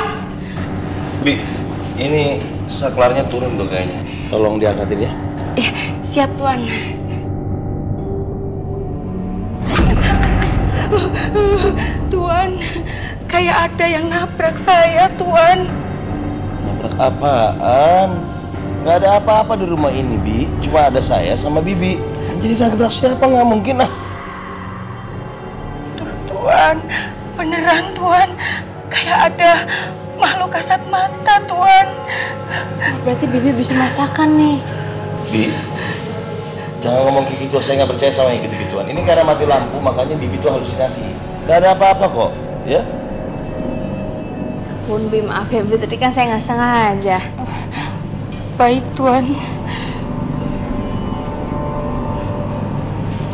kan? Bi, ini saklarnya turun tuh kayaknya. Tolong diangkatin ya. Iya, siap Tuan. Tuan, kayak ada yang nabrak saya, Tuan. Nabrak apaan? Gak ada apa-apa di rumah ini, Bi. Cuma ada saya sama Bibi. Jadi nabrak siapa? Gak mungkin lah. Tuan, beneran Tuan. Kayak ada makhluk kasat mata, Tuan. Berarti Bibi bisa masakan nih. Bi, jangan ngomong kayak gitu, saya nggak percaya sama yang gitu-gituan. Ini karena mati lampu, makanya Bibi tuh halusinasi. Gak ada apa-apa kok, ya? Ampun, Bi, maaf ya, Bi. Tadi kan saya nggak sengaja. Baik, Tuan.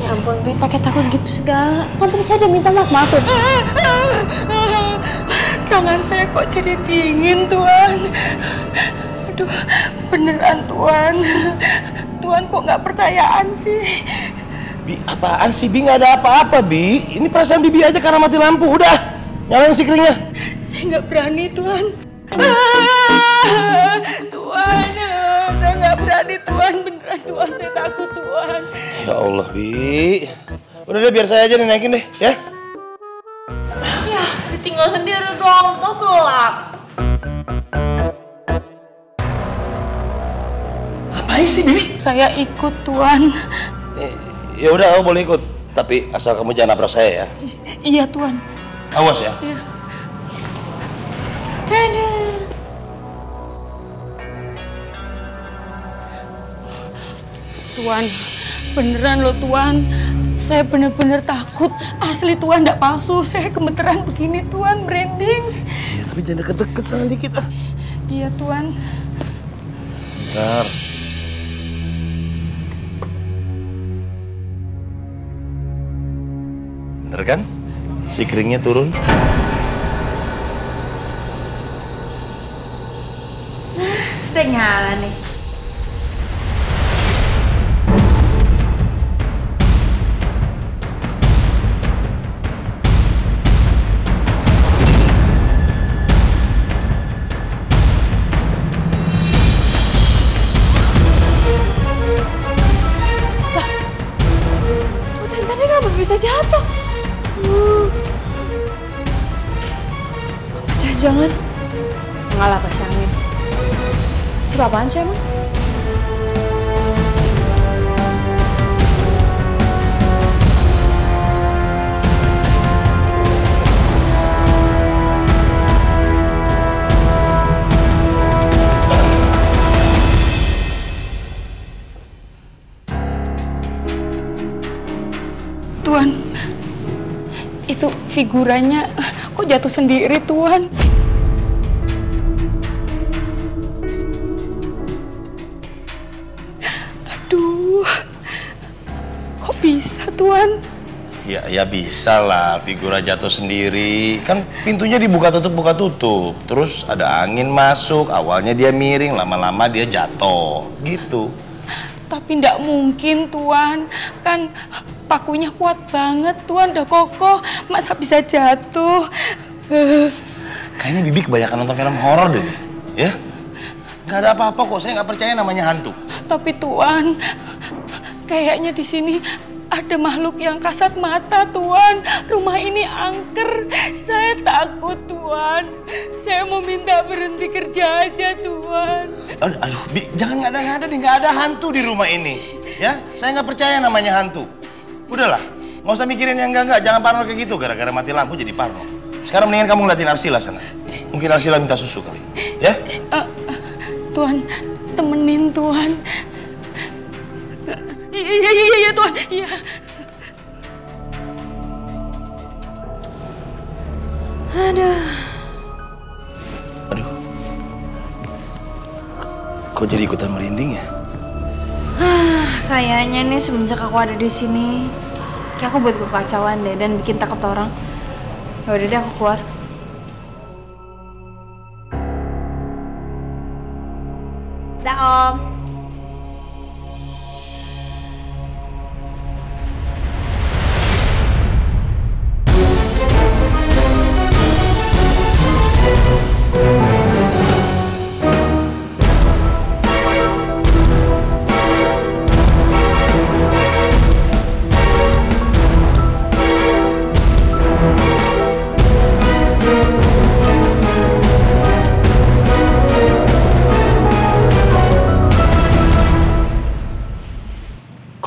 Ya ampun, Bi, pakai takut gitu segala. Kan tadi saya udah minta maaf, Bi. Tangan saya kok jadi dingin, Tuan. Aduh, beneran Tuan. Tuan kok nggak percayaan sih? Bi, apaan sih? Bi, nggak ada apa-apa, Bi. Ini perasaan Bibi aja karena mati lampu. Udah, nyalain sikringnya. Saya nggak berani, Tuan. Tuan, saya nggak berani, Tuan. Beneran, Tuan. Saya takut, Tuan. Ya Allah, Bi. Udah deh, biar saya aja nih naikin deh, ya. Ya, ditinggal sendiri dong. Tuh gelap. Sih, Bibi? Saya ikut, Tuan. Ya udah, kamu boleh ikut, tapi asal kamu jangan nabrak saya ya. Iya, Tuan. Awas ya. Iya. Dadah. Tuan, beneran loh Tuan. Saya bener-bener takut. Asli Tuan, nggak palsu. Saya gemeteran begini Tuan, merinding. Iya, tapi jangan deket-deket sana dikit ah. Iya, Tuan. Bentar. Bener kan? Sikringnya turun. Nah, udah nyala nih. Lah, Sultan tadi kenapa bisa jatuh? Jangan ngalah pas angin. Itu apaan sih emang? Tuan, itu figurannya kok jatuh sendiri, Tuan? Tuan? Ya bisa lah, figura jatuh sendiri. Kan pintunya dibuka tutup, buka tutup. Terus ada angin masuk, awalnya dia miring, lama-lama dia jatuh. Gitu. Tapi ndak mungkin, Tuan. Kan pakunya kuat banget, Tuan. Udah kokoh, masa bisa jatuh? Kayaknya Bibi kebanyakan nonton film horor deh, ya? Gak ada apa-apa kok, saya nggak percaya namanya hantu. Tapi Tuan, kayaknya di sini ada makhluk yang kasat mata, Tuan. Rumah ini angker. Saya takut, Tuan. Saya mau minta berhenti kerja aja, Tuan. Aduh, Bi, jangan ngada-ngada nih. Nggak ada hantu di rumah ini. Ya, saya nggak percaya namanya hantu. Udahlah, nggak usah mikirin yang enggak-enggak. Jangan parno kayak gitu. Gara-gara mati lampu jadi parno. Sekarang mendingan kamu ngeliatin Arsila sana. Mungkin Arsila minta susu kali. Ya? Tuan, temenin Tuan. Iya, Tuan. Iya. Aduh. Kok jadi ikutan merinding ya? Kayaknya nih semenjak aku ada di sini, kayak aku buat kekacauan deh dan bikin takut orang. Ya udah deh, aku keluar. Dah, Om.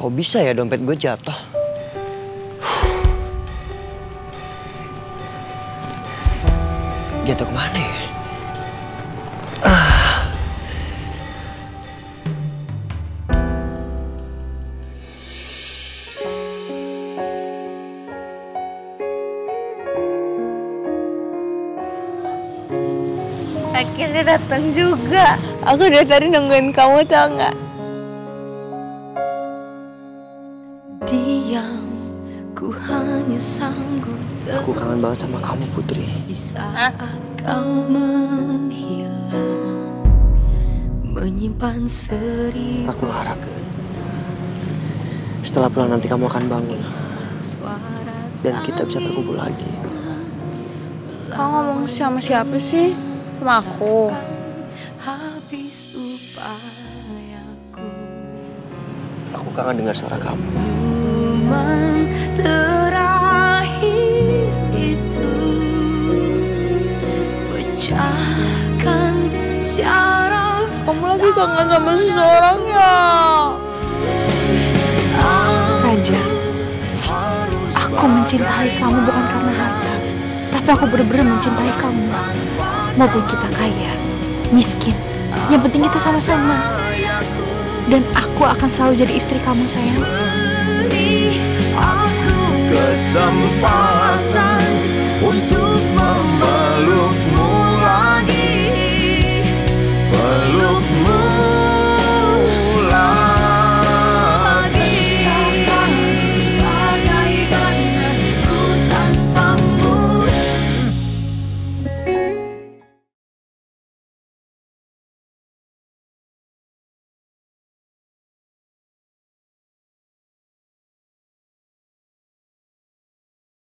Kok bisa ya dompet gue jatuh? Jatuh kemana ya? Akhirnya datang juga. Aku udah tadi nungguin kamu, tau nggak? Diam, ku hanya sanggup. Aku kangen banget sama kamu, Putri. Di saat kau menghilang, menyimpan seribu. Aku harap setelah pulang nanti kamu akan bangun dan kita bisa berkumpul lagi. Kau ngomong sama siapa sih? Sama aku. Aku kangen dengar suara kamu. Terakhir itu pecahkan syaraf. Kamu lagi kangen sama seseorang ya? Raja, aku mencintai kamu bukan karena harta, tapi aku benar-benar mencintai kamu. Maupun kita kaya, miskin, yang penting kita sama-sama. Dan aku akan selalu jadi istri kamu, sayang. Kesempatan